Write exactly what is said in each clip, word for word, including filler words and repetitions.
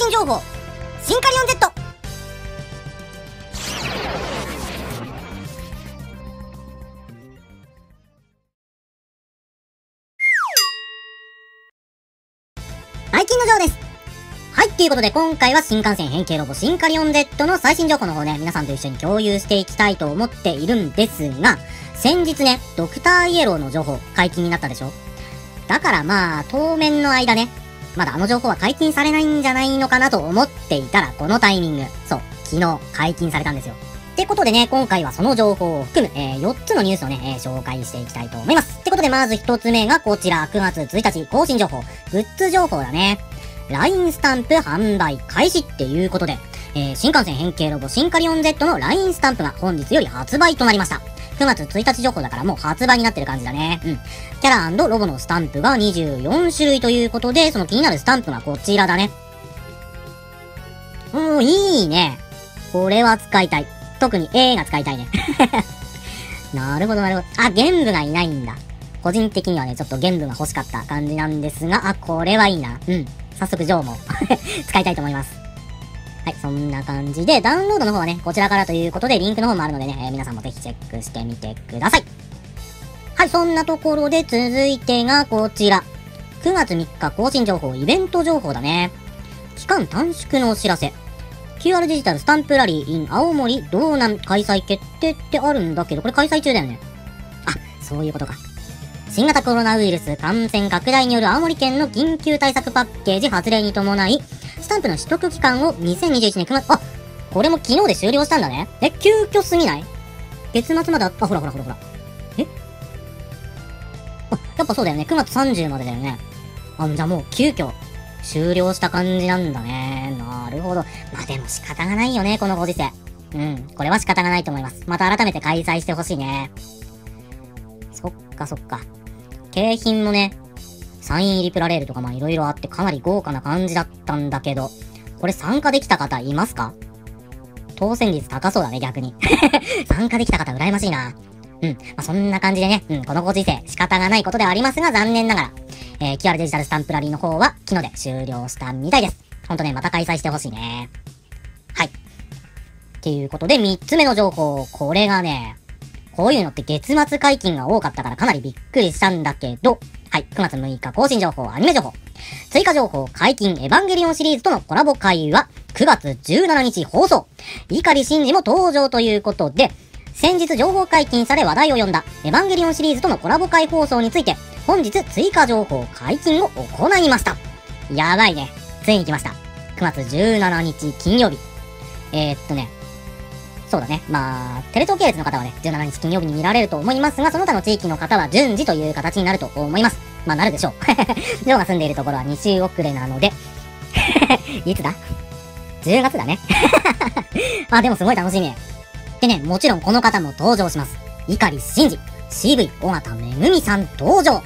新情報シンカリオン Z。 はい、キングジョーです。はい、ということで今回は新幹線変形ロボシンカリオン Z の最新情報の方ね、皆さんと一緒に共有していきたいと思っているんですが、先日ね、ドクターイエローの情報解禁になったでしょ。だからまあ、当面の間ね、まだあの情報は解禁されないんじゃないのかなと思っていたら、このタイミング、そう、昨日解禁されたんですよ。ってことでね、今回はその情報を含む、えー、よっつのニュースをね、えー、紹介していきたいと思います。ってことでまずひとつめがこちら、くがつついたち更新情報、グッズ情報だね。ライン スタンプ販売開始っていうことで、えー、新幹線変形ロボシンカリオン Z の ライン スタンプが本日より発売となりました。くがつついたち情報だからもう発売になってる感じだね。うん。キャラ&ロボのスタンプがにじゅうよんしゅるいということで、その気になるスタンプがこちらだね。おー、いいね。これは使いたい。特に A が使いたいね。なるほど、なるほど。あ、玄武がいないんだ。個人的にはね、ちょっと玄武が欲しかった感じなんですが、あ、これはいいな。うん。早速、ジョーも使いたいと思います。はい、そんな感じで、ダウンロードの方はね、こちらからということで、リンクの方もあるのでね、えー、皆さんもぜひチェックしてみてください。はい、そんなところで続いてがこちら。くがつみっか更新情報、イベント情報だね。期間短縮のお知らせ。キューアール デジタルスタンプラリー in 青森道南開催決定ってあるんだけど、これ開催中だよね。あ、そういうことか。新型コロナウイルス感染拡大による青森県の緊急対策パッケージ発令に伴い、スタンプの取得期間をにせんにじゅういちねんくがつ、あ、これも昨日で終了したんだね。え、急遽すぎない？月末まであった、ほらほらほらほら。え？あ、やっぱそうだよね。くがつさんじゅうまでだよね。あ、じゃあもう急遽終了した感じなんだね。なるほど。まあでも仕方がないよね、このご時世。うん、これは仕方がないと思います。また改めて開催してほしいね。そっかそっか。景品もね、サイン入りプラレールとかまあいろいろあってかなり豪華な感じだったんだけど、これ参加できた方いますか？当選率高そうだね、逆に。参加できた方羨ましいな。うん。まあ、そんな感じでね、うん、このご時世仕方がないことではありますが、残念ながら、えー、キューアール デジタルスタンプラリーの方は昨日で終了したみたいです。ほんとね、また開催してほしいね。はい。っていうことでみっつめの情報、これがね、こういうのって月末解禁が多かったからかなりびっくりしたんだけど、はい、くがつむいか更新情報、アニメ情報。追加情報、解禁、エヴァンゲリオンシリーズとのコラボ会は、くがつじゅうしちにち放送。碇シンジも登場ということで、先日情報解禁され話題を呼んだ、エヴァンゲリオンシリーズとのコラボ会放送について、本日追加情報解禁を行いました。やばいね。ついに来ました。くがつじゅうしちにち金曜日。えー、っとね、そうだね。まあ、テレ東系列の方はね、じゅうしちにち金曜日に見られると思いますが、その他の地域の方は順次という形になると思います。まあ、なるでしょう。ジョーが住んでいるところはにしゅう遅れなので、いつだ？ じゅう 月だね。あ、でもすごい楽しみ。でね、もちろんこの方も登場します。碇シンジ、シーブイ 尾形めぐみさん登場。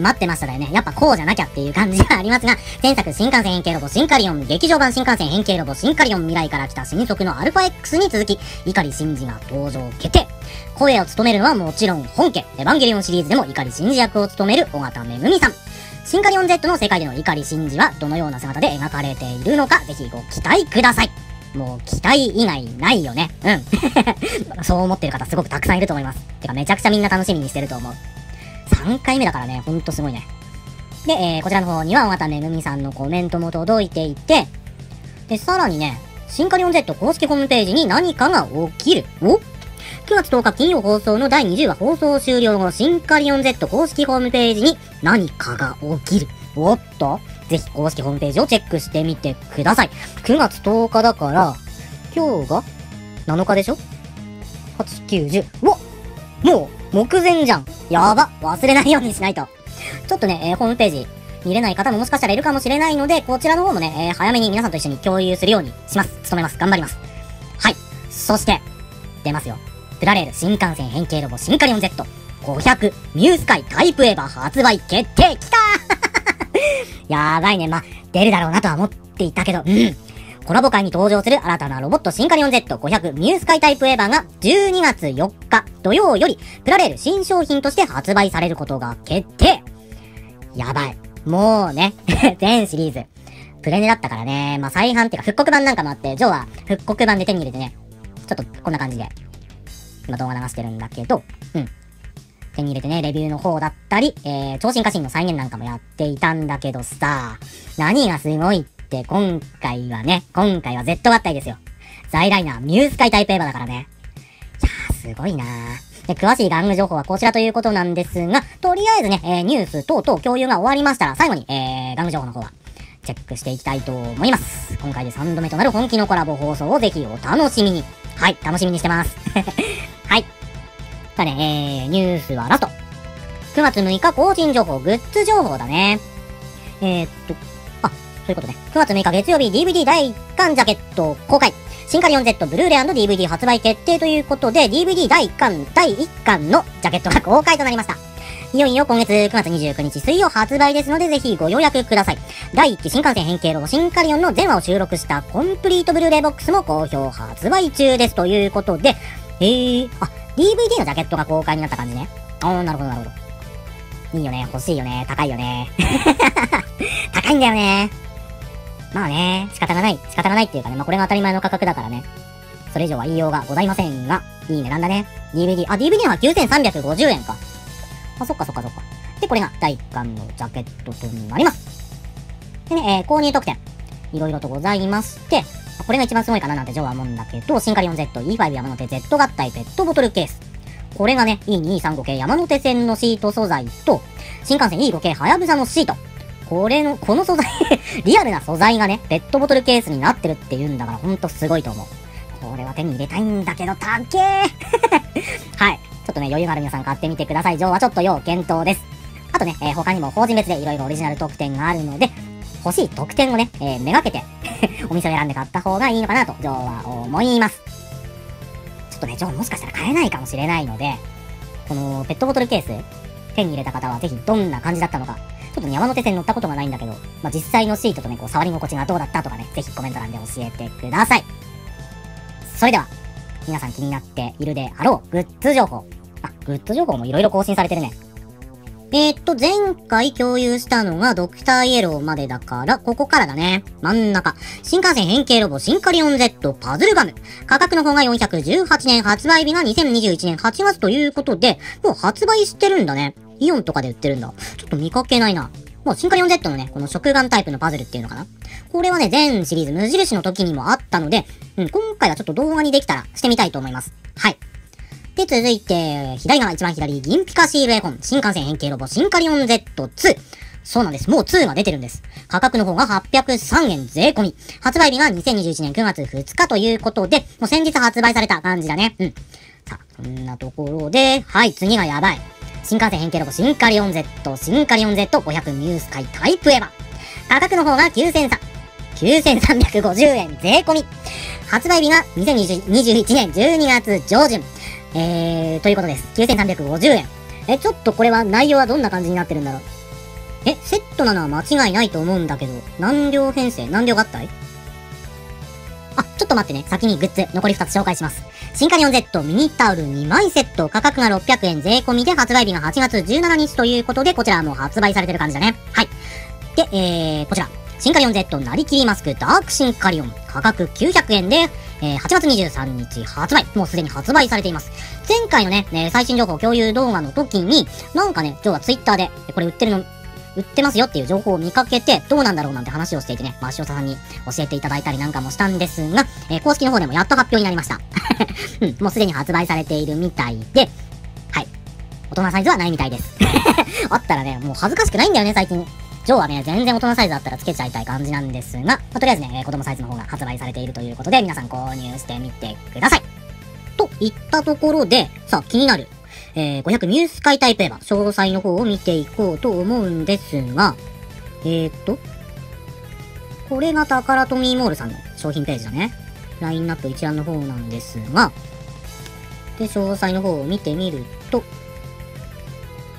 待ってましただよね。やっぱこうじゃなきゃっていう感じがありますが、前作新幹線変形ロボシンカリオン、劇場版新幹線変形ロボシンカリオン、未来から来た新速のアルファ X に続き、碇シンジが登場決定。声を務めるのはもちろん本家、エヴァンゲリオンシリーズでも碇シンジ役を務める尾形めぐみさん。シンカリオン Z の世界での碇シンジはどのような姿で描かれているのか、ぜひご期待ください。もう期待以外ないよね。うん。そう思ってる方すごくたくさんいると思います。てかめちゃくちゃみんな楽しみにしてると思う。さんかいめだからね、ほんとすごいね。で、えー、こちらの方には、尾形めぐみさんのコメントも届いていて、で、さらにね、シンカリオン Z 公式ホームページに何かが起きる。お ?くがつとおか金曜放送のだいにじゅうわ放送終了後、シンカリオン Z 公式ホームページに何かが起きる。おっと、ぜひ公式ホームページをチェックしてみてください。くがつとおかだから、今日がなのかでしょ ?はち、きゅう、じゅう。おっもう目前じゃん。やば。忘れないようにしないと。ちょっとね、えー、ホームページ見れない方ももしかしたらいるかもしれないので、こちらの方もね、えー、早めに皆さんと一緒に共有するようにします。努めます。頑張ります。はい。そして、出ますよ。プラレール新幹線変形ロボシンカリオン Z ごひゃくニュース界タイプエヴァ発売決定。きたーやばいね。まあ、出るだろうなとは思っていたけど、うん。コラボ会に登場する新たなロボットシンカリオン ゼットごひゃく ミュースカイタイプエヴァがじゅうにがつよっか土曜よりプラレール新商品として発売されることが決定。やばい。もうね、全シリーズ。プレネだったからね。まあ、再販っていうか、復刻版なんかもあって、ジョーは復刻版で手に入れてね、ちょっとこんな感じで、今動画流してるんだけど、うん。手に入れてね、レビューの方だったり、えー、超進化シーンの再現なんかもやっていたんだけどさ、何がすごいって、今回はね、今回は Z 合体ですよ。ザイライナー、ミュース界タイプエヴァだからね。いやー、すごいなー。で、詳しい玩具情報はこちらということなんですが、とりあえずね、えー、ニュース等々共有が終わりましたら、最後に、えー、玩具情報の方は、チェックしていきたいと思います。今回でさんどめとなる本気のコラボ放送をぜひお楽しみに。はい、楽しみにしてます。はい。さあね、えー、ニュースはラスト。くがつむいか更新情報、グッズ情報だね。えー、っと、あ、そういうことね。くがつむいか月曜日 ディーブイディー だいいっかんジャケット公開。シンカリオン Z ブルーレイ &ディーブイディー 発売決定ということで、ディーブイディー だいいっかん、だいいっかんのジャケットが公開となりました。いよいよ今月くがつにじゅうくにち水曜発売ですので、ぜひご予約ください。だいいっき新幹線変形ロボシンカリオンの全話を収録したコンプリートブルーレイボックスも好評発売中ですということで、えー、あ、ディーブイディー のジャケットが公開になった感じね。あー、なるほどなるほど。いいよね、欲しいよね、高いよね。高いんだよね。まあね、仕方がない。仕方がないっていうかね、まあこれが当たり前の価格だからね。それ以上は言いようがございませんが、いい値段だね。ディーブイディー、あ、ディーブイディー はきゅうせんさんびゃくごじゅうえんか。あ、そっかそっかそっか。で、これがだいいっかんのジャケットとなります。でね、えー、購入特典、いろいろとございまして、これが一番すごいかななんてジョーは思うんだけど、シンカリオン Z、イーファイブ 山手 Z 合体ペットボトルケース。これがね、イーにひゃくさんじゅうご 系山手線のシート素材と、新幹線 イーご 系はやぶさのシート。これの、この素材、リアルな素材がね、ペットボトルケースになってるっていうんだから、ほんとすごいと思う。これは手に入れたいんだけど、たっけーはい。ちょっとね、余裕がある皆さん買ってみてください。ジョーはちょっと要検討です。あとね、えー、他にも法人別でいろいろオリジナル特典があるので、欲しい特典をね、えー、めがけて、お店を選んで買った方がいいのかなと、ジョーは思います。ちょっとね、ジョーもしかしたら買えないかもしれないので、このペットボトルケース、手に入れた方はぜひどんな感じだったのか、ちょっと山手線乗ったことがないんだけど、まあ、実際のシートとね、こう触り心地がどうだったとかね、ぜひコメント欄で教えてください。それでは、皆さん気になっているであろう、グッズ情報。あ、グッズ情報もいろいろ更新されてるね。えー、っと、前回共有したのがドクターイエローまでだから、ここからだね。真ん中。新幹線変形ロボシンカリオン Z パズルガム。価格の方がよんひゃくじゅうはちえん、発売日がにせんにじゅういちねんはちがつということで、もう発売してるんだね。イオンとかで売ってるんだ。ちょっと見かけないな。もうシンカリオン Z のね、この食玩タイプのパズルっていうのかな。これはね、全シリーズ無印の時にもあったので、うん、今回はちょっと動画にできたらしてみたいと思います。はい。で、続いて、左側一番左、銀ピカシール絵本、新幹線変形ロボ、シンカリオン ゼットツー。そうなんです。もうにが出てるんです。価格の方がはっぴゃくさんえん税込み。発売日がにせんにじゅういちねんくがつふつかということで、もう先日発売された感じだね。うん。さあ、こんなところで、はい、次がやばい。新幹線変形ロボシンカリオン Z、シンカリオン ゼットごひゃく ミュース界タイプエヴァ。価格の方がきゅうせんさんびゃくごじゅうえん税込み。発売日がにせんにじゅういちねんじゅうにがつじょうじゅん。えー、ということです。きゅうせんさんびゃくごじゅうえん。え、ちょっとこれは内容はどんな感じになってるんだろう。え、セットなのは間違いないと思うんだけど、何両編成？何両合体？あ、ちょっと待ってね。先にグッズ、残りふたつ紹介します。シンカリオン Z ミニタオルにまいセット、価格がろっぴゃくえん税込みで、発売日がはちがつじゅうしちにちということで、こちらはもう発売されてる感じだね。はい。で、えー、こちら。シンカリオン Z なりきりマスクダークシンカリオン。価格きゅうひゃくえんで、えー、はちがつにじゅうさんにち発売。もうすでに発売されています。前回のね、ね最新情報共有動画の時に、なんかね、今日はツイッターで、これ売ってるの、売ってますよっていう情報を見かけて、どうなんだろうなんて話をしていてね、まあ、塩田さんに教えていただいたりなんかもしたんですが、えー、公式の方でもやっと発表になりました。うん、もうすでに発売されているみたいで、はい。大人サイズはないみたいです。あったらね、もう恥ずかしくないんだよね、最近。ジョーはね、全然大人サイズだったらつけちゃいたい感じなんですが、まあ、とりあえずね、子供サイズの方が発売されているということで、皆さん購入してみてください。といったところで、さあ、気になる。えー、ごひゃくミュース界タイプエヴァ、詳細の方を見ていこうと思うんですが、えーっと、これがタカラトミーモールさんの商品ページだね。ラインナップ一覧の方なんですが、で、詳細の方を見てみると、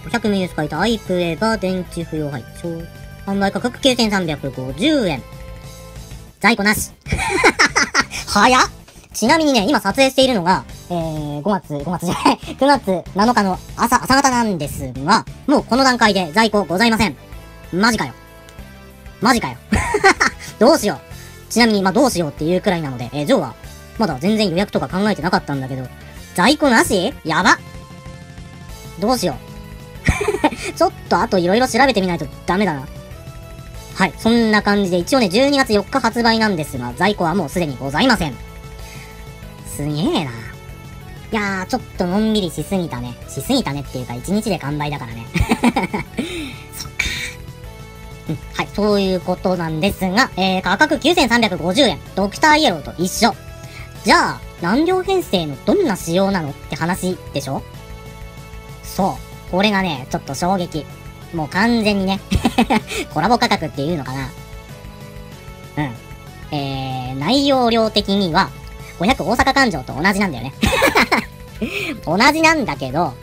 ごひゃくミュース界タイプエヴァ、電池不要配、販売価格きゅうせんさんびゃくごじゅうえん。在庫なし。早っ！ちなみにね、今撮影しているのが、えー、ごがつ、ごがつじゃない、くがつなのかの朝、朝方なんですが、もうこの段階で在庫ございません。マジかよ。マジかよ。どうしよう。ちなみに、まあどうしようっていうくらいなので、えー、ジョーは、まだ全然予約とか考えてなかったんだけど、在庫なし？やば。どうしよう。ちょっとあと色々調べてみないとダメだな。はい、そんな感じで、一応ね、じゅうにがつよっか発売なんですが、在庫はもうすでにございません。すげえな。いやー、ちょっとのんびりしすぎたね。しすぎたねっていうか、一日で完売だからね。そっかー、うん。はい、そういうことなんですが、えー、価格きゅうせんさんびゃくごじゅうえん。ドクターイエローと一緒。じゃあ、何両編成のどんな仕様なのって話でしょ？そう。これがね、ちょっと衝撃。もう完全にね、コラボ価格っていうのかな。うん。えー、内容量的には、ごひゃく大阪環状と同じなんだよね。同じなんだけど、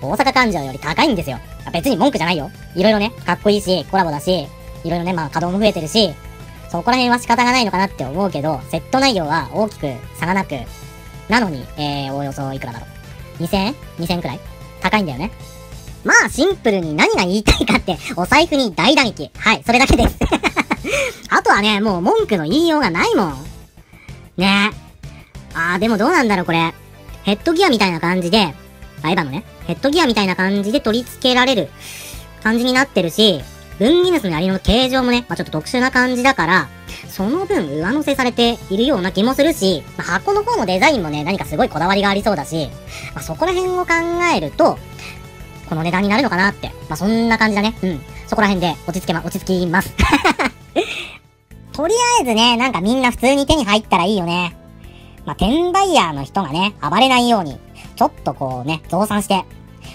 大阪環状より高いんですよ。別に文句じゃないよ。いろいろね、かっこいいし、コラボだし、いろいろね、まあ稼働も増えてるし、そこら辺は仕方がないのかなって思うけど、セット内容は大きく差がなく、なのに、えー、おおよそいくらだろう。にせんえん ?にせんえんくらい高いんだよね。まあ、シンプルに何が言いたいかって、お財布に大打撃。はい、それだけです。あとはね、もう文句の言いようがないもん。ねえ。あー、でもどうなんだろう、これ。ヘッドギアみたいな感じで、あ、エヴァのね、ヘッドギアみたいな感じで取り付けられる感じになってるし、分岐主の槍の形状もね、まあ、ちょっと特殊な感じだから、その分上乗せされているような気もするし、まあ、箱の方のデザインもね、何かすごいこだわりがありそうだし、まあ、そこら辺を考えると、この値段になるのかなって。まあ、そんな感じだね。うん。そこら辺で落ち着けま、落ち着きます。とりあえずね、なんかみんな普通に手に入ったらいいよね。まあ、転売ヤーの人がね、暴れないように、ちょっとこうね、増産して、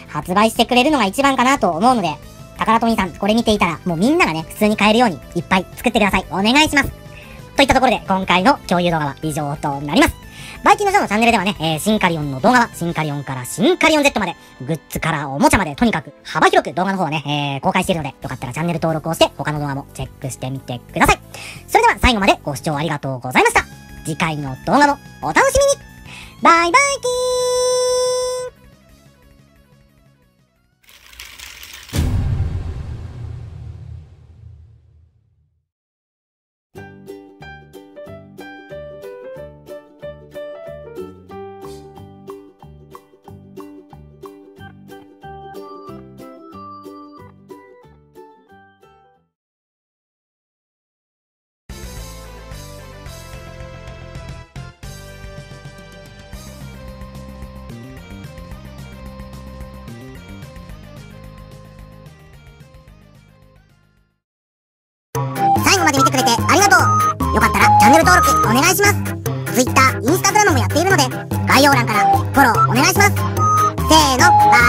発売してくれるのが一番かなと思うので、タカラトミーさん、これ見ていたら、もうみんながね、普通に買えるように、いっぱい作ってください。お願いします。といったところで、今回の共有動画は以上となります。バイキンのジョーのチャンネルではね、えー、シンカリオンの動画は、シンカリオンからシンカリオン ゼット まで、グッズからおもちゃまで、とにかく幅広く動画の方をね、えー、公開しているので、よかったらチャンネル登録をして、他の動画もチェックしてみてください。それでは最後までご視聴ありがとうございました。次回の動画もお楽しみに。バイバイキーン。まで見てくれてありがとう。よかったらチャンネル登録お願いします。Twitter、Instagram もやっているので、概要欄からフォローお願いします。せーの、バイバイ。